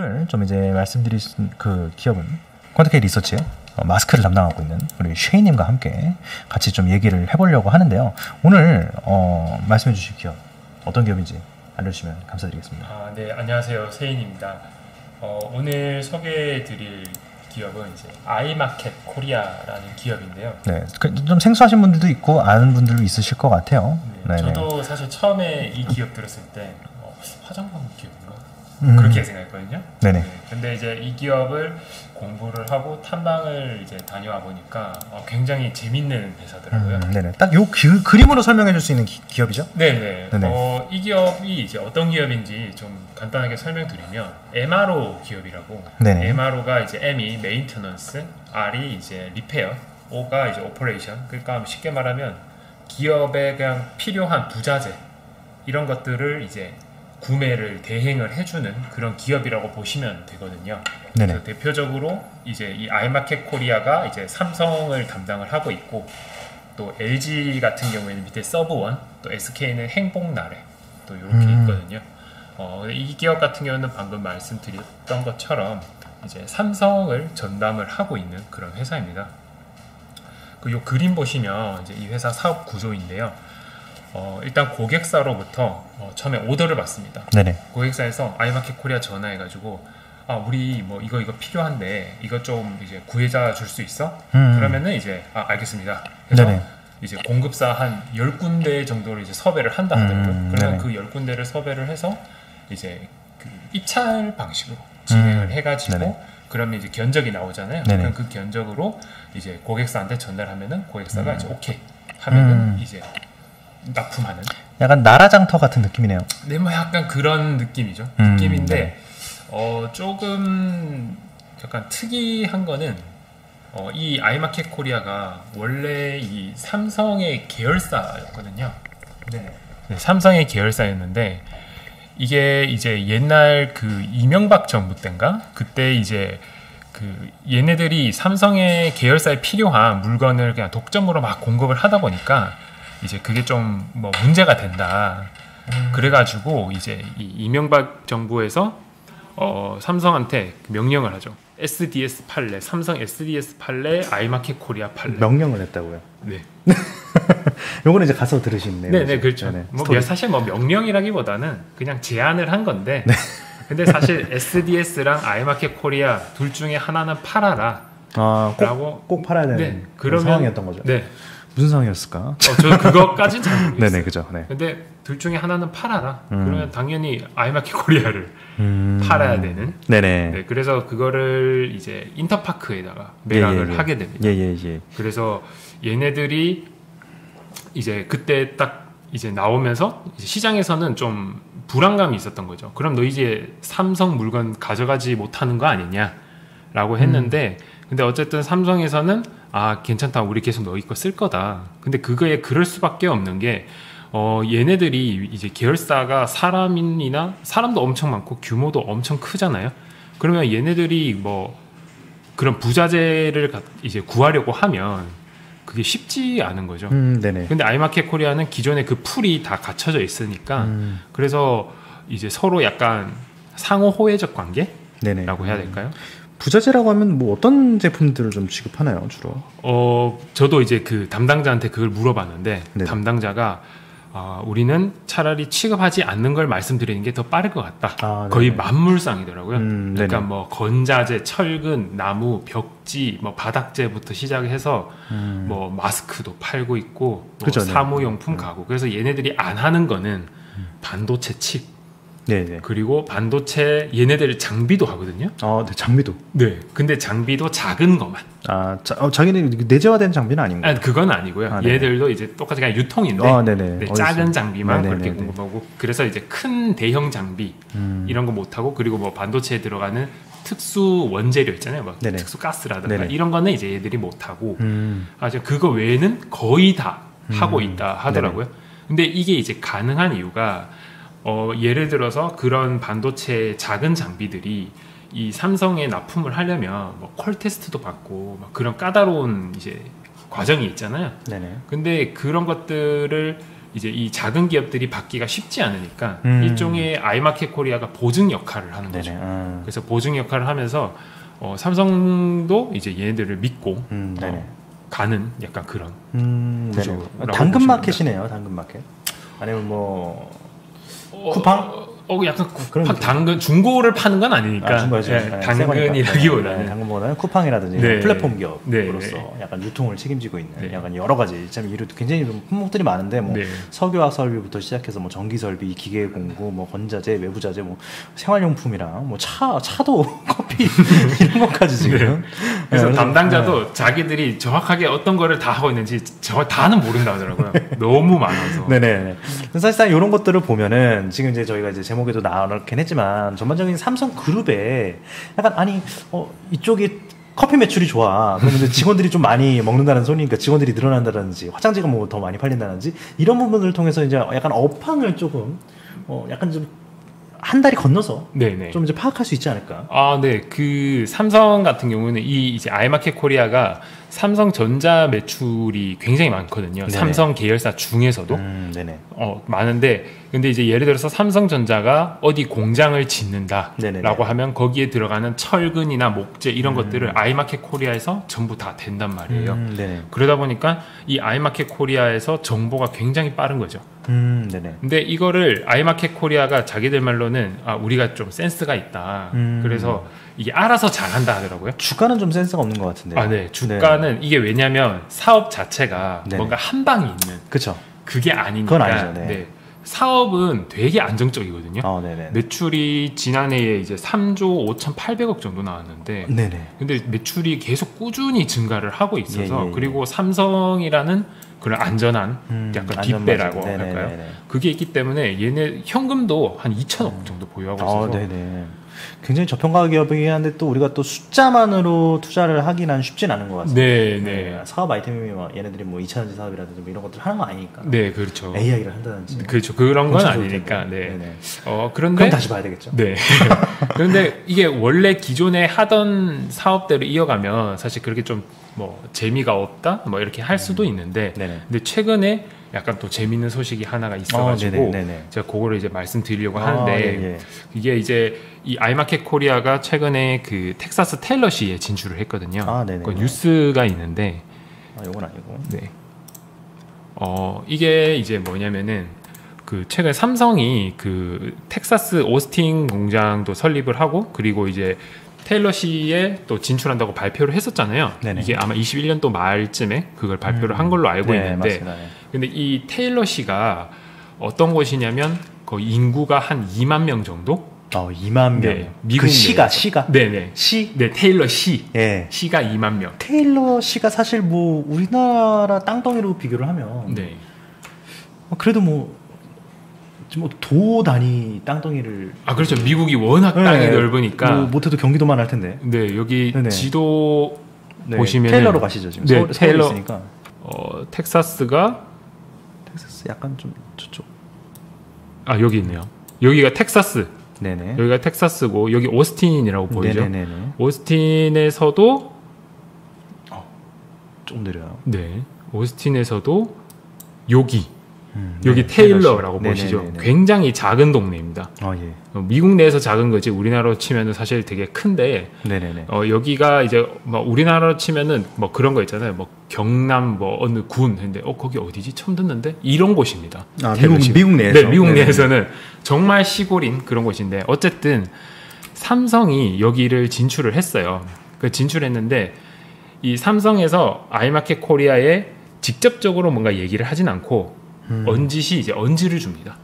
오늘 좀 이제 말씀드릴 그 기업은 퀀트K 리서치 마스크를 담당하고 있는 우리 쉐이님과 함께 같이 좀 얘기를 해보려고 하는데요. 오늘 말씀해 주실 기업 어떤 기업인지 알려주시면 감사드리겠습니다. 네, 안녕하세요, 쉐인입니다. 오늘 소개해 드릴 기업은 이제 아이마켓코리아라는 기업인데요. 네, 좀 생소하신 분들도 있고 아는 분들도 있으실 것 같아요. 네, 저도 사실 처음에 이 기업 들었을 때 화장품 기업인가? 그렇게 생각했거든요. 네네. 근데 이제 이 기업을 공부를 하고 탐방을 이제 다녀와 보니까 굉장히 재밌는 회사더라고요. 네네. 딱 요 그림으로 설명해 줄 수 있는 기업이죠? 네네. 네네. 이 기업이 이제 어떤 기업인지 좀 간단하게 설명드리면 MRO 기업이라고. 네네. MRO가 이제 M이 메인터넌스, R이 이제 리페어, O가 이제 오퍼레이션. 그러니까 쉽게 말하면 기업에 그냥 필요한 부자재 이런 것들을 이제 구매를 대행을 해주는 그런 기업이라고 보시면 되거든요. 네네. 그래서 대표적으로 이제 이 아이마켓 코리아가 이제 삼성을 담당을 하고 있고, 또 LG 같은 경우에는 밑에 서브원, 또 SK는 행복나래, 또 이렇게 있거든요. 이 기업 같은 경우는 방금 말씀드렸던 것처럼 이제 삼성을 전담을 하고 있는 그런 회사입니다. 그 요 그림 보시면 이제 이 회사 사업 구조인데요. 일단 고객사로부터 처음에 오더를 받습니다. 네네. 고객사에서 아이마켓 코리아 전화해가지고, 아, 우리 뭐 이거 필요한데 이거 좀 이제 구해다 줄 수 있어? 그러면은 이제 아, 알겠습니다. 그래서 이제 공급사 한 10군데 정도를 이제 섭외를 한다 하더라고요. 그러면 그 10군데를 섭외를 해서 이제 그 입찰 방식으로 진행을 해가지고. 네네. 그러면 이제 견적이 나오잖아요. 네네. 그럼 그 견적으로 이제 고객사한테 전달하면은 고객사가 이제 오케이 하면은 이제 납품하는, 약간 나라장터 같은 느낌이네요. 네, 뭐 약간 그런 느낌이죠. 느낌인데 네. 조금 약간 특이한 거는 이 아이마켓 코리아가 원래 이 삼성의 계열사였거든요. 네. 네, 삼성의 계열사였는데 이게 이제 옛날 그 이명박 정부 때인가 그때 이제 그 얘네들이 삼성의 계열사에 필요한 물건을 그냥 독점으로 막 공급을 하다 보니까 이제 그게 좀 뭐 문제가 된다. 그래가지고 이제 이 이명박 정부에서 삼성한테 명령을 하죠. SDS 판례, 삼성 SDS 판례, 아이마켓 코리아 판례. 명령을 했다고요? 네. 요거는 이제 가서 들으시네요. 네네, 그렇죠. 네네. 뭐 사실 뭐 명령이라기보다는 그냥 제안을 한 건데. 네. 근데 사실 SDS랑 아이마켓 코리아 둘 중에 하나는 팔아라. 아, 꼭 팔아야 되는. 네, 그런 상황이었던 거죠. 네. 무슨 상황이었을까? 저 그거까지는 잘 모르겠어요. 네네, 그죠. 네. 근데 둘 중에 하나는 팔아라. 그러면 당연히 아이마켓 코리아를 팔아야 되는. 네네. 네, 그래서 그거를 이제 인터파크에다가 매각을 하게 됩니다. 예예예. 그래서 얘네들이 이제 그때 딱 이제 나오면서 이제 시장에서는 좀 불안감이 있었던 거죠. 그럼 너 이제 삼성 물건 가져가지 못하는 거 아니냐라고 했는데, 근데 어쨌든 삼성에서는 아, 괜찮다, 우리 계속 너희 거 쓸 거다. 근데 그거에 그럴 수밖에 없는 게 얘네들이 이제 계열사가 사람이나 사람도 엄청 많고 규모도 엄청 크잖아요. 그러면 얘네들이 뭐 그런 부자재를 이제 구하려고 하면 그게 쉽지 않은 거죠. 네네. 근데 아이마켓 코리아는 기존에 그 풀이 다 갖춰져 있으니까 그래서 이제 서로 약간 상호 호혜적 관계라고 네네. 해야 될까요? 부자재라고 하면 뭐 어떤 제품들을 좀 취급하나요, 주로? 저도 이제 그 담당자한테 그걸 물어봤는데 네. 담당자가 우리는 차라리 취급하지 않는 걸 말씀드리는 게 더 빠를 것 같다. 아, 거의 만물상이더라고요. 그러니까 네네. 뭐 건자재, 철근, 나무, 벽지, 뭐 바닥재부터 시작해서 뭐 마스크도 팔고 있고 뭐 그쵸, 사무용품 네. 가구. 그래서 얘네들이 안 하는 거는 반도체 칩. 네네. 그리고 반도체 얘네들 장비도 하거든요. 네, 장비도. 네. 근데 장비도 작은 것만. 자기는 내재화된 장비는 아닌가요? 아니, 그건 아니고요. 얘네들도 이제 똑같이 그냥 유통인데 네네. 네, 작은 장비만 네네네. 그렇게 공급하고 그래서 이제 큰 대형 장비 이런 거 못 하고 그리고 뭐 반도체에 들어가는 특수 원재료 있잖아요. 막 네네. 특수 가스라든가 네네. 이런 거는 이제 얘들이 못 하고 그거 외에는 거의 다 하고 있다 하더라고요. 네네. 근데 이게 이제 가능한 이유가 예를 들어서 그런 반도체 작은 장비들이 이 삼성에 납품을 하려면 뭐 콜 테스트도 받고 막 그런 까다로운 이제 과정이 있잖아요. 네네. 근데 그런 것들을 이제 이 작은 기업들이 받기가 쉽지 않으니까 일종의 아이마켓코리아가 보증 역할을 하는 거죠. 그래서 보증 역할을 하면서 삼성도 이제 얘네들을 믿고 가는 약간 그런 구조. 당근마켓이네요, 당근마켓. 아니면 뭐 쿠팡? 약간 쿠팡, 당근, 중고를 파는 건 아니니까. 당근이라기보다는. 당근보다는 쿠팡이라든지 네. 플랫폼 기업으로서 네. 약간 유통을 책임지고 있는 네. 약간 여러 가지 참 이유도 굉장히 품목들이 많은데 뭐 네. 석유화학 설비부터 시작해서 뭐 전기 설비, 기계 공구, 뭐 건자재, 외부 자재, 뭐 생활용품이랑 뭐 차도 커피 이런 것까지 지금. 네. 그래서 네. 담당자도 네. 자기들이 정확하게 어떤 거를 다 하고 있는지 다는 모른다 하더라고요. 너무 많아서. 네네. 사실상 이런 것들을 보면은 지금 이제 저희가 이제 제목에도 나왔긴 했지만 전반적인 삼성 그룹에 약간 아니 이쪽이 커피 매출이 좋아. 그런데 직원들이 좀 많이 먹는다는 소리니까 직원들이 늘어난다든지 화장지가 뭐 더 많이 팔린다든지 이런 부분을 통해서 이제 약간 업황을 조금 약간 좀 한 달이 건너서 네네. 좀 이제 파악할 수 있지 않을까? 아, 네. 그 삼성 같은 경우는 이 이제 아이마켓코리아가 삼성전자 매출이 굉장히 많거든요. 네네. 삼성 계열사 중에서도 많은데 근데 이제 예를 들어서 삼성전자가 어디 공장을 짓는다라고 네네네. 하면 거기에 들어가는 철근이나 목재 이런 것들을 아이마켓코리아에서 전부 다 된단 말이에요. 그러다 보니까 이 아이마켓코리아에서 정보가 굉장히 빠른 거죠. 네네. 근데 이거를 아이마켓코리아가 자기들 말로는 우리가 좀 센스가 있다. 그래서 이게 알아서 잘한다 하더라고요. 주가는 좀 센스가 없는 것 같은데요. 네. 주가는 네네. 이게 왜냐면 사업 자체가 네네. 뭔가 한 방이 있는. 그쵸. 그게 아니니까. 그건 아니죠. 네. 네. 사업은 되게 안정적이거든요. 매출이 지난해에 이제 3조 5,800억 정도 나왔는데, 네네. 근데 매출이 계속 꾸준히 증가를 하고 있어서 네네. 그리고 삼성이라는 그런 안전한 약간 뒷배라고 할까요? 네네. 그게 있기 때문에 얘네 현금도 한 2,000억 정도 보유하고 있어서. 네네. 굉장히 저평가 기업이긴 한데 또 우리가 또 숫자만으로 투자를 하기는 쉽진 않은 것 같습니다. 네. 사업 아이템이 얘네들이 뭐 2차전지 사업이라든지 뭐 이런 것들 하는 건 아니니까. 네, 그렇죠. AI를 한다든지. 그렇죠. 그런 건 아니니까. 네. 그런데 그럼 다시 봐야 되겠죠. 네. 그런데 이게 원래 기존에 하던 사업대로 이어가면 사실 그렇게 좀 뭐 재미가 없다, 뭐 이렇게 할 수도 있는데, 근데 최근에 약간 또 재밌는 소식이 하나가 있어가지고 제가 그거를 이제 말씀드리려고 하는데 이게 이제 이 아이마켓코리아가 최근에 그 텍사스 텔러시에 진출을 했거든요. 그 뉴스가 있는데 이건 아니고. 네. 이게 이제 뭐냐면은 그 최근 삼성이 그 텍사스 오스틴 공장도 설립을 하고 그리고 이제 텔러시에 또 진출한다고 발표를 했었잖아요. 이게 아마 21년도 말쯤에 그걸 발표를 한 걸로 알고 있는데 맞습니다. 근데 이 텔러시가 어떤 곳이냐면 거의 인구가 한 2만 명 정도? 2만 명. 네, 미국 그 시가. 네네. 시? 네, 텔러시. 예. 시가 2만 명. 텔러시가 사실 뭐 우리나라 땅덩이로 비교를 하면 네. 그래도 뭐 좀 도 단위 땅덩이를 그렇죠. 미국이 워낙 땅이 넓으니까 뭐 못해도 경기도만 할 텐데. 네, 여기 지도 보시면 테일러로 가시죠 지금. 네, 테일러 있으니까. 텍사스 약간 좀 저쪽. 여기 있네요. 여기가 텍사스. 네네. 여기가 텍사스고 여기 오스틴이라고 보이죠. 네네네. 오스틴에서도 조금 내려요. 네, 오스틴에서도 여기 테일러라고 보시죠. 굉장히 작은 동네입니다. 미국 내에서 작은 거지 우리나라로 치면은 사실 되게 큰데 여기가 이제 뭐 우리나라로 치면은 뭐 그런 거 있잖아요. 뭐 경남 뭐 어느 군 근데 거기 어디지 처음 듣는데 이런 곳입니다. 미국 내에서 미국 내에서는 정말 시골인 그런 곳인데 어쨌든 삼성이 여기를 진출을 했어요. 그 진출했는데 이 삼성에서 아이마켓코리아에 직접적으로 뭔가 얘기를 하진 않고 언지시 이제 언지를 줍니다.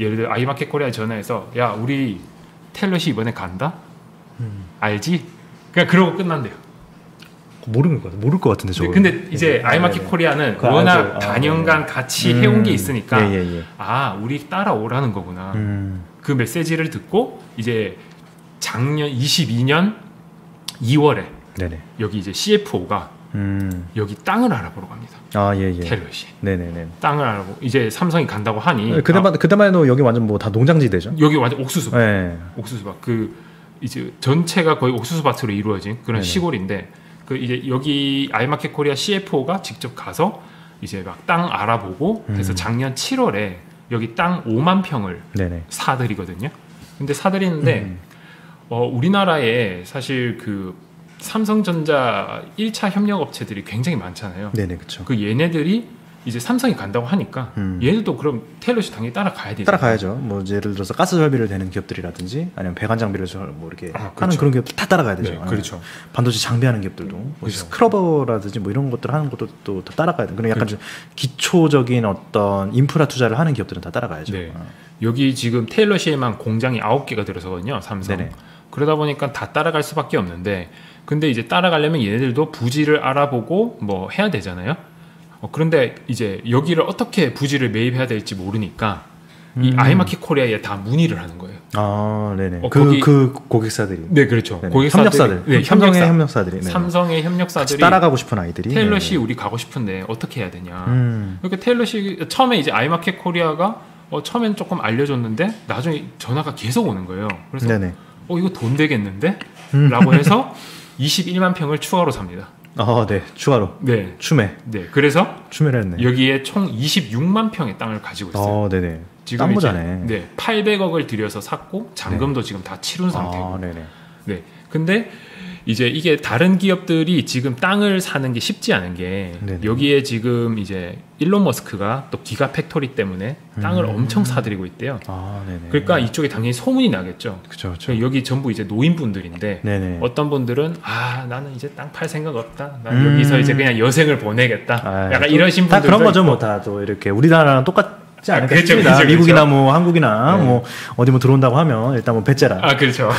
예를 들어 아이마켓코리아에 전화해서 야 우리 텔러시 이번에 간다? 알지? 그냥 그러고 끝난대요. 모를 것 같은데 저거. 근데 이제 아이마켓코리아는 워낙 단연간 같이 해온 게 있으니까 우리 따라오라는 거구나. 그 메시지를 듣고 이제 작년 22년 2월에 여기 이제 CFO가 여기 땅을 알아보러 갑니다. 텔러시. 땅을 알아보고 이제 삼성이 간다고 하니. 그때만 해도 여기 완전 뭐 다 농장지대죠. 여기 완전 옥수수밭. 옥수수밭. 그 이제 전체가 거의 옥수수밭으로 이루어진 그런 시골인데 그 이제 여기 아이마켓코리아 CFO가 직접 가서 이제 막 땅 알아보고 그래서 작년 7월에 여기 땅 5만 평을 네네. 사드리거든요. 근데 사드리는데 우리나라에 사실 그 삼성전자 1차 협력업체들이 굉장히 많잖아요. 네네, 그렇죠. 그 얘네들이 이제 삼성이 간다고 하니까 얘네도 그럼 테일러십 당연히 따라가야 되죠. 따라가야죠. 뭐 예를 들어서 가스 설비를 대는 기업들이라든지 아니면 배관 장비를 뭐 이렇게 하는 그렇죠. 그런 기업들 다 따라가야 되죠. 네, 그렇죠. 반도체 장비하는 기업들도 뭐 그렇죠. 스크러버라든지 뭐 이런 것들 하는 것도 또 다 따라가야 돼. 그런 약간 그렇죠. 기초적인 어떤 인프라 투자를 하는 기업들은 다 따라가야죠. 네. 여기 지금 테일러십에만 공장이 9개가 들어서거든요. 삼성. 네네. 그러다 보니까 다 따라갈 수밖에 없는데 근데 이제 따라가려면 얘네들도 부지를 알아보고 뭐 해야 되잖아요. 그런데 이제 여기를 어떻게 부지를 매입해야 될지 모르니까 이 아이마켓코리아에 다 문의를 하는 거예요. 아, 네네. 그 고객사들이. 네, 그렇죠. 네네. 고객사들이. 협력사들. 네, 협력사들이. 네네. 삼성의 협력사들이. 따라가고 싶은 아이들이. 테일러 씨, 우리 가고 싶은데 어떻게 해야 되냐. 그러니까 테일러 씨 처음에 이제 아이마켓코리아가 처음엔 조금 알려줬는데 나중에 전화가 계속 오는 거예요. 그래서 네네. 이거 돈 되겠는데? 라고 해서 21만 평을 추가로 삽니다. 네. 추가로. 네. 추매. 네. 그래서 추매를 했네. 여기에 총 26만 평의 땅을 가지고 있어요. 네네. 지금 땅 모자네. 네. 800억을 들여서 샀고 잔금도 네. 지금 다 치른 상태고. 네네. 네. 근데 이제 이게 다른 기업들이 지금 땅을 사는 게 쉽지 않은 게 네네. 여기에 지금 이제 일론 머스크가 또 기가 팩토리 때문에 땅을 엄청 사들이고 있대요. 네네. 그러니까 이쪽에 당연히 소문이 나겠죠. 그쵸, 그쵸. 여기 전부 이제 노인분들인데 네네. 어떤 분들은 나는 이제 땅 팔 생각 없다. 난 여기서 이제 그냥 여생을 보내겠다. 약간 이러신 분들도 다 그런 거죠. 뭐 다 또 이렇게 우리나라랑 똑같. 그렇죠, 그렇죠, 미국이나 그렇죠. 뭐 한국이나 네. 뭐 어디 뭐 들어온다고 하면 일단 뭐 배째라. 그렇죠.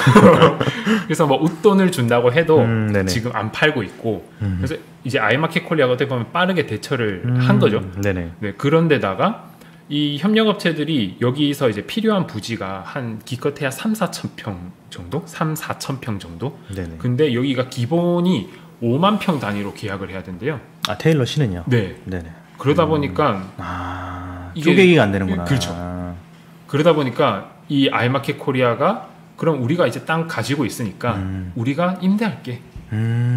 그래서 뭐 웃돈을 준다고 해도 지금 안 팔고 있고 그래서 이제 아이마켓코리아가 어떻게 보면 빠르게 대처를 한 거죠. 네네. 네, 그런데다가 이 협력업체들이 여기서 이제 필요한 부지가 한 기껏해야 3-4천 평 정도, 3-4천 평 정도. 네네. 근데 여기가 기본이 5만 평 단위로 계약을 해야 된대요. 테일러 씨는요? 네. 네네. 그러다 보니까 쪼개기가 안 되는구나. 그렇죠. 그러다 보니까 이 아이마켓코리아가 그럼 우리가 이제 땅 가지고 있으니까 우리가 임대할게.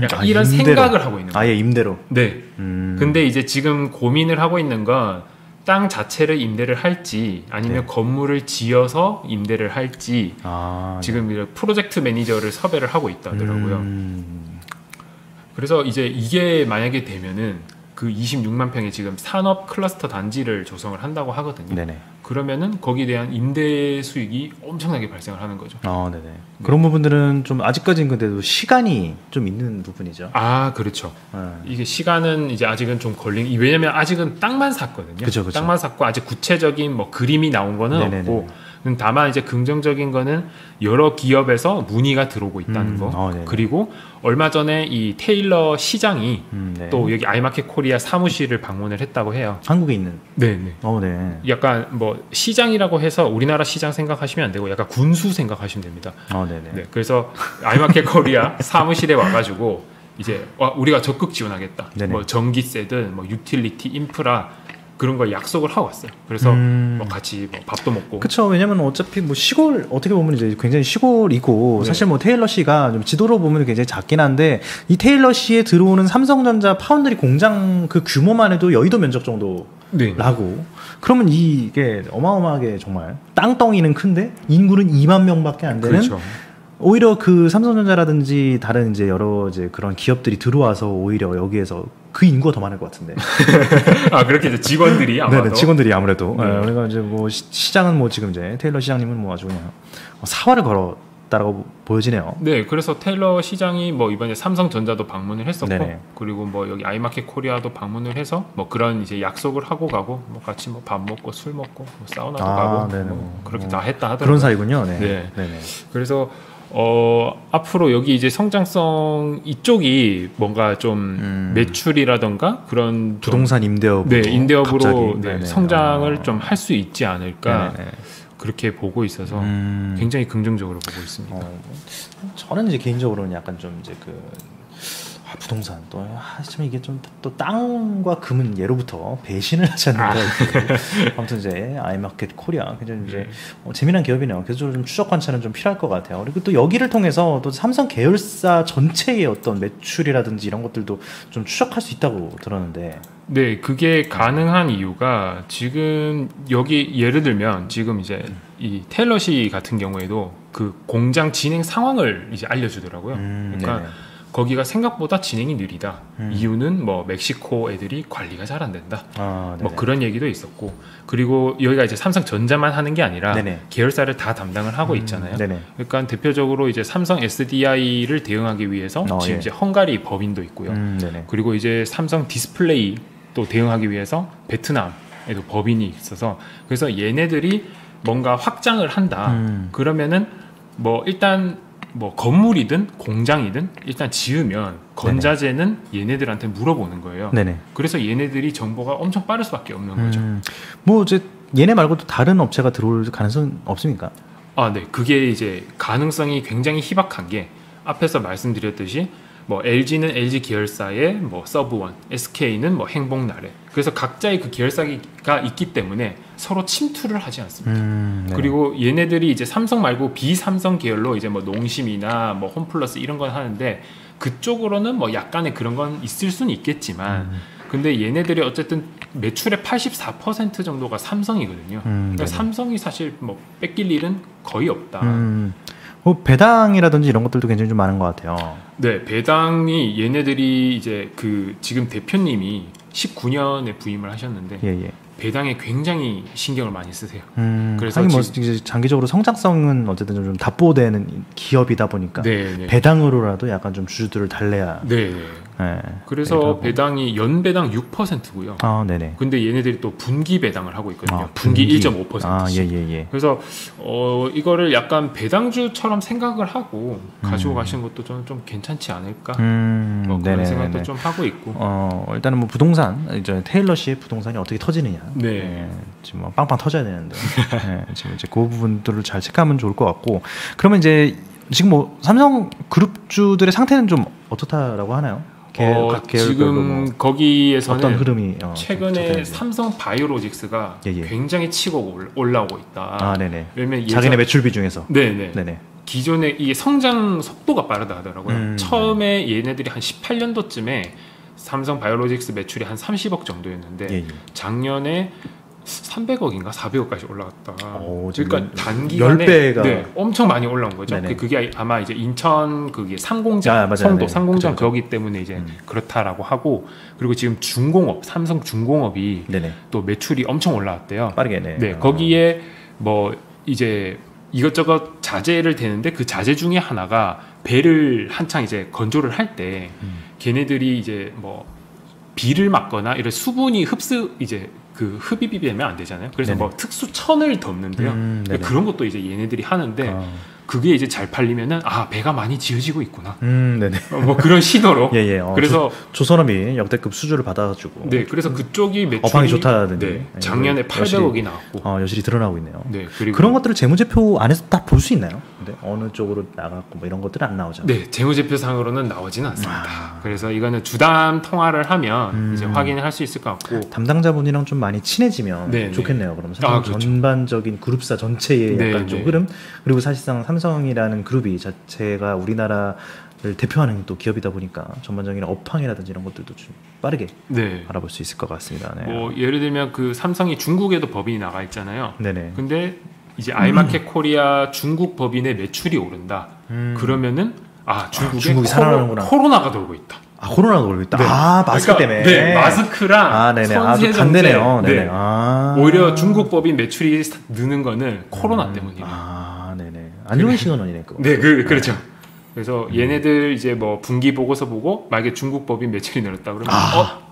약간 이런 임대로. 생각을 하고 있는 거예요. 아예 임대로. 네. 근데 이제 지금 고민을 하고 있는 건 땅 자체를 임대를 할지 아니면 네. 건물을 지어서 임대를 할지 지금 네. 프로젝트 매니저를 섭외를 하고 있다더라고요. 그래서 이제 이게 만약에 되면은 그 26만 평에 지금 산업 클러스터 단지를 조성을 한다고 하거든요. 네네. 그러면은 거기에 대한 임대 수익이 엄청나게 발생을 하는 거죠. 네네. 네. 그런 부분들은 좀 아직까지는 근데도 시간이 좀 있는 부분이죠. 그렇죠. 이게 시간은 이제 아직은 좀 걸린. 왜냐면 아직은 땅만 샀거든요. 그쵸, 그쵸. 땅만 샀고 아직 구체적인 뭐 그림이 나온 거는 네네네. 없고. 다만 이제 긍정적인 거는 여러 기업에서 문의가 들어오고 있다는 거. 그리고 얼마 전에 이 테일러 시장이 네. 또 여기 아이마켓코리아 사무실을 방문을 했다고 해요. 한국에 있는. 네네. 네. 약간 뭐 시장이라고 해서 우리나라 시장 생각하시면 안 되고 약간 군수 생각하시면 됩니다. 네네. 네. 그래서 아이마켓코리아 사무실에 와가지고 이제 우리가 적극 지원하겠다. 네네. 뭐 전기세든 뭐 유틸리티, 인프라. 그런 걸 약속을 하고 왔어요. 그래서 뭐 같이 뭐 밥도 먹고. 그렇죠. 왜냐면 어차피 뭐 시골 어떻게 보면 이제 굉장히 시골이고 네. 사실 뭐 테일러 씨가 좀 지도로 보면 굉장히 작긴 한데 이 테일러 씨에 들어오는 삼성전자 파운드리 공장 그 규모만 해도 여의도 면적 정도라고. 네. 그러면 이게 어마어마하게 정말 땅덩이는 큰데 인구는 2만 명밖에 안 되는. 그렇죠. 오히려 그 삼성전자라든지 다른 이제 여러 이제 그런 기업들이 들어와서 오히려 여기에서 그 인구가 더 많을 것 같은데. 그렇게 이제 직원들이 아마도. 네네, 직원들이 아무래도. 그러니까 이제 뭐 시장은 뭐 지금 이제 테일러 시장님은 뭐 아주 그냥 사활을 걸었다라고 보여지네요. 네, 그래서 테일러 시장이 뭐 이번에 삼성전자도 방문을 했었고, 네네. 그리고 뭐 여기 아이마켓코리아도 방문을 해서 뭐 그런 이제 약속을 하고 가고, 뭐 같이 뭐 밥 먹고 술 먹고 뭐 사우나도 가고, 뭐 그렇게 다 했다 하더라고요. 그런 사이군요. 네. 네. 네네. 그래서. 앞으로 여기 이제 성장성 이쪽이 뭔가 좀 매출이라던가 그런 부동산 임대업 네, 임대업으로 네, 성장을 좀 할 수 있지 않을까 네네. 그렇게 보고 있어서 굉장히 긍정적으로 보고 있습니다. 저는 이제 개인적으로는 약간 좀 이제 그 부동산 또 하지만 이게 좀 또 땅과 금은 예로부터 배신을 하지 않는다. 아무튼 이제 아이마켓 코리아 굉장히 이제 재미난 기업이네요. 그래서 좀 추적 관찰은 좀 필요할 것 같아요. 그리고 또 여기를 통해서 또 삼성 계열사 전체의 어떤 매출이라든지 이런 것들도 좀 추적할 수 있다고 들었는데. 네, 그게 가능한 이유가 지금 여기 예를 들면 지금 이제 이 테일러 씨 같은 경우에도 그 공장 진행 상황을 이제 알려주더라고요. 그러니까. 네네. 거기가 생각보다 진행이 느리다. 이유는 뭐 멕시코 애들이 관리가 잘 안 된다. 아, 뭐 그런 얘기도 있었고, 그리고 여기가 이제 삼성전자만 하는 게 아니라 네네. 계열사를 다 담당을 하고 있잖아요. 네네. 그러니까 대표적으로 이제 삼성 SDI를 대응하기 위해서 지금 예. 이제 헝가리 법인도 있고요. 그리고 이제 삼성 디스플레이 또 대응하기 위해서 베트남에도 법인이 있어서, 그래서 얘네들이 뭔가 확장을 한다. 그러면은 뭐 일단 뭐 건물이든 공장이든 일단 지으면 건자재는 네네. 얘네들한테 물어보는 거예요. 네네. 그래서 얘네들이 정보가 엄청 빠를 수밖에 없는 거죠. 뭐 이제 얘네 말고도 다른 업체가 들어올 가능성은 없습니까? 아, 네. 그게 이제 가능성이 굉장히 희박한 게 앞에서 말씀드렸듯이 뭐 LG는 LG 계열사의 뭐 서브원, SK는 뭐 행복나래. 그래서 각자의 그 계열사가 있기 때문에 서로 침투를 하지 않습니다. 네. 그리고 얘네들이 이제 삼성 말고 비삼성 계열로 이제 뭐 농심이나 뭐 홈플러스 이런 건 하는데, 그쪽으로는 뭐 약간의 그런 건 있을 수는 있겠지만 근데 얘네들이 어쨌든 매출의 84% 정도가 삼성이거든요. 그러니까 삼성이 사실 뭐 뺏길 일은 거의 없다. 뭐 배당이라든지 이런 것들도 굉장히 좀 많은 것 같아요. 네, 배당이 얘네들이 이제 그 지금 대표님이 19년에 부임을 하셨는데 예, 예. 배당에 굉장히 신경을 많이 쓰세요. 그래서 하긴 뭐 장기적으로 성장성은 어쨌든 좀 답보되는 기업이다 보니까 네네. 배당으로라도 약간 좀 주주들을 달래야. 네. 네. 그래서 배당이 연배당 6%고요. 아, 네네. 근데 얘네들이 또 분기 배당을 하고 있거든요. 아, 분기 1.5%씩. 아, 예예예. 예. 그래서 이거를 약간 배당주처럼 생각을 하고 가지고 가시는 것도 좀 괜찮지 않을까? 뭐 그런 네네, 생각도 네네. 좀 하고 있고. 일단은 뭐 부동산 이제 테일러 씨의 부동산이 어떻게 터지느냐. 네. 네. 지금 뭐 빵빵 터져야 되는데 네. 지금 이제 그 부분들을 잘 체크하면 좋을 것 같고. 그러면 이제 지금 뭐 삼성 그룹주들의 상태는 좀 어떻다라고 하나요? 지금 뭐 거기에서는 어떤 흐름이 최근에 삼성 바이오로직스가 예, 예. 굉장히 치고 올라오고 있다. 아, 네네. 왜냐면 자기네 매출 비중에서. 네네. 네네. 기존에 이게 성장 속도가 빠르다 하더라고요. 처음에 네네. 얘네들이 한 18년도쯤에 삼성 바이오로직스 매출이 한 30억 정도였는데 예, 예. 작년에 300억인가 400억까지 올라갔다. 오, 그러니까 단기간에 10배가... 네, 엄청 많이 올라온 거죠. 네네. 그게 아마 이제 인천 그게 상공장, 아, 맞아요, 성도 네. 상공장 그쵸, 거기 때문에 이제 그렇다라고 하고, 그리고 지금 중공업 삼성 중공업이 네네. 또 매출이 엄청 올라왔대요. 빠르게네. 네, 거기에 뭐 이제 이것저것 자재를 대는데 그 자재 중에 하나가 배를 한창 이제 건조를 할 때 걔네들이 이제 뭐 비를 맞거나 이런 수분이 이제 그 흡입이 되면 안 되잖아요. 그래서 네네. 뭐 특수 천을 덮는데요. 그런 것도 이제 얘네들이 하는데 그게 이제 잘 팔리면은 아 배가 많이 지어지고 있구나. 네네. 뭐 그런 시도로. 예예. 그래서 조선업이 역대급 수주를 받아가지고. 네. 그래서 그쪽이 매출이 어방이 좋다든지. 네. 작년에 800억이 나왔고. 여실히 드러나고 있네요. 네. 그리고 그런 것들을 재무제표 안에서 다 볼 수 있나요? 근데 어느 쪽으로 나갔고 뭐 이런 것들은 안 나오잖아요. 네. 재무제표상으로는 나오지는 않습니다. 그래서 이거는 주담 통화를 하면 이제 확인할 수 있을 것 같고. 담당자분이랑 좀 많이 친해지면 네네. 좋겠네요. 그럼 삼성 그렇죠. 전반적인 그룹사 전체의 약간 네네. 좀 흐름, 그리고 사실상 삼성이라는 그룹이 자체가 우리나라를 대표하는 또 기업이다 보니까 전반적인 업황이라든지 이런 것들도 좀 빠르게 네. 알아볼 수 있을 것 같습니다. 네. 뭐 예를 들면 그 삼성이 중국에도 법인이 나가 있잖아요. 네네. 근데 이제 아이마켓 코리아 중국 법인의 매출이 오른다. 그러면은 아 중국이 살아나는구나. 코로나가 돌고 있다. 아 코로나가 돌고 있다. 네. 아 마스크 그러니까, 때문에. 네 마스크랑 아, 손세정제. 아, 네. 아. 오히려 중국 법인 매출이 느는 거는 코로나 때문이에요. 아 네네. 안 좋은 신호는 그거. 네, 그렇죠. 그래서 얘네들 이제 뭐 분기 보고서 보고 만약에 중국 법인 매출이 늘었다 그러면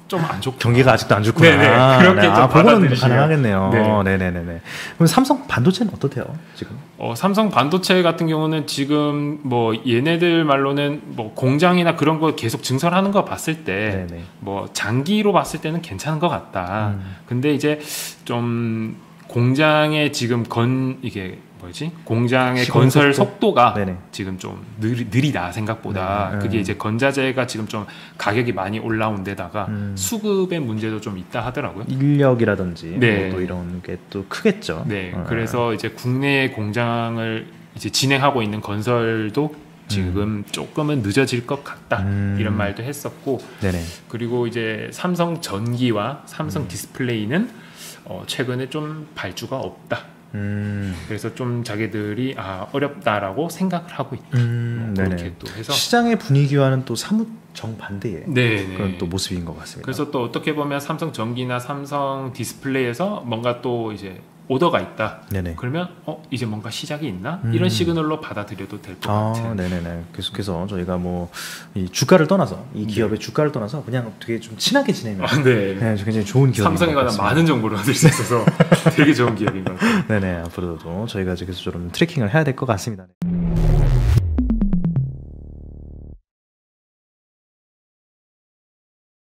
좀 안 좋고 경기가 아직도 안 좋구나. 네네. 그렇게 네. 좀 보고는 가능하겠네요. 네, 네, 네, 네. 그럼 삼성 반도체는 어떻대요? 지금? 삼성 반도체 같은 경우는 지금 뭐 얘네들 말로는 뭐 공장이나 그런 거 계속 증설하는 거 봤을 때 뭐 장기로 봤을 때는 괜찮은 것 같다. 근데 이제 좀 공장에 지금 이게 뭐지? 공장의 건설 속도가 네네. 지금 좀 느리다 생각보다. 네네. 그게 이제 건자재가 지금 좀 가격이 많이 올라온 데다가 수급의 문제도 좀 있다 하더라고요. 인력이라든지 네. 뭐 또 이런 게 또 크겠죠. 네. 그래서 이제 국내의 공장을 이제 진행하고 있는 건설도 지금 조금은 늦어질 것 같다 이런 말도 했었고 네네. 그리고 이제 삼성전기와 삼성디스플레이는 최근에 좀 발주가 없다. 그래서 좀 자기들이 어렵다라고 생각을 하고 있다. 그렇게 또 해서 시장의 분위기와는 또 사뭇 정반대의 네네. 그런 또 모습인 것 같습니다. 그래서 또 어떻게 보면 삼성전기나 삼성디스플레이에서 뭔가 또 이제 오더가 있다. 네네. 그러면 이제 뭔가 시작이 있나? 이런 시그널로 받아들여도 될 것 같은. 네네네. 계속해서 저희가 뭐 이 주가를 떠나서 이 기업의 주가를 떠나서 그냥 되게 좀 친하게 지내면 네. 네, 굉장히 좋은 기업. 삼성에 관한 많은 정보를 얻을 수 있어서 되게 좋은 기업인 것 같아요. 네네. 앞으로도 저희가 계속 좀 트래킹을 해야 될 것 같습니다.